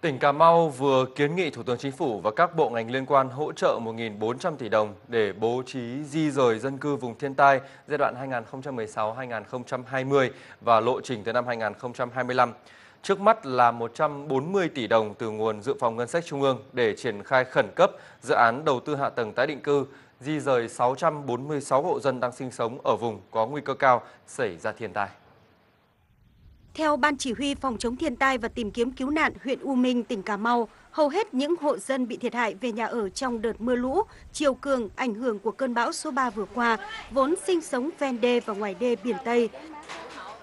Tỉnh Cà Mau vừa kiến nghị Thủ tướng Chính phủ và các bộ ngành liên quan hỗ trợ 1.400 tỷ đồng để bố trí di rời dân cư vùng thiên tai giai đoạn 2016-2020 và lộ trình tới năm 2025. Trước mắt là 140 tỷ đồng từ nguồn dự phòng ngân sách trung ương để triển khai khẩn cấp dự án đầu tư hạ tầng tái định cư, di rời 646 hộ dân đang sinh sống ở vùng có nguy cơ cao xảy ra thiên tai. Theo Ban Chỉ huy Phòng chống thiên tai và tìm kiếm cứu nạn huyện U Minh, tỉnh Cà Mau, hầu hết những hộ dân bị thiệt hại về nhà ở trong đợt mưa lũ, triều cường ảnh hưởng của cơn bão số 3 vừa qua, vốn sinh sống ven đê và ngoài đê biển Tây.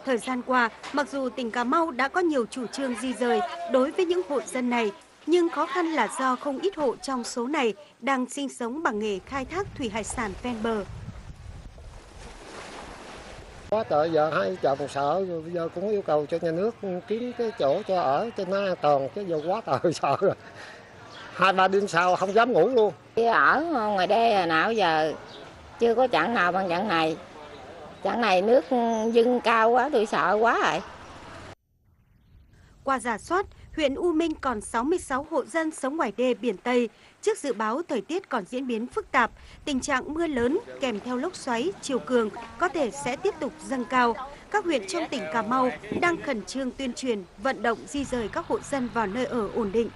Thời gian qua, mặc dù tỉnh Cà Mau đã có nhiều chủ trương di rời đối với những hộ dân này, nhưng khó khăn là do không ít hộ trong số này đang sinh sống bằng nghề khai thác thủy hải sản ven bờ. Quá trời giờ hai chồng sợ, bây giờ cũng yêu cầu cho nhà nước kiếm cái chỗ cho ở cho nó an toàn, chứ giờ quá trời sợ rồi. Hai ba đêm sau không dám ngủ luôn. Ở ngoài đây nào giờ chưa có chặng nào bằng chặng này. Chặng này nước dâng cao quá, tôi sợ quá rồi. Qua rà soát, huyện U Minh còn 66 hộ dân sống ngoài đê biển Tây. Trước dự báo thời tiết còn diễn biến phức tạp, tình trạng mưa lớn kèm theo lốc xoáy, triều cường có thể sẽ tiếp tục dâng cao. Các huyện trong tỉnh Cà Mau đang khẩn trương tuyên truyền, vận động di rời các hộ dân vào nơi ở ổn định.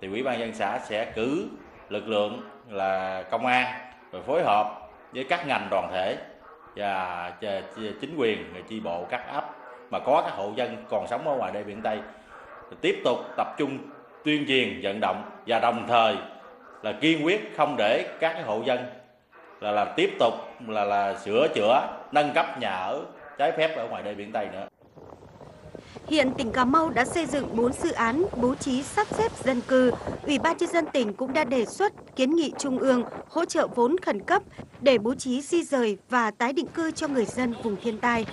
Thì Ủy ban nhân xã sẽ cử lực lượng là công an rồi phối hợp với các ngành đoàn thể và chính quyền, người chi bộ các ấp mà có các hộ dân còn sống ở ngoài đê biển Tây, tiếp tục tập trung tuyên truyền vận động và đồng thời là kiên quyết không để các hộ dân là tiếp tục là sửa chữa nâng cấp nhà ở trái phép ở ngoài đê biển Tây nữa. Hiện tỉnh Cà Mau đã xây dựng 4 dự án bố trí sắp xếp dân cư. Ủy ban nhân dân tỉnh cũng đã đề xuất kiến nghị trung ương hỗ trợ vốn khẩn cấp để bố trí di rời và tái định cư cho người dân vùng thiên tai.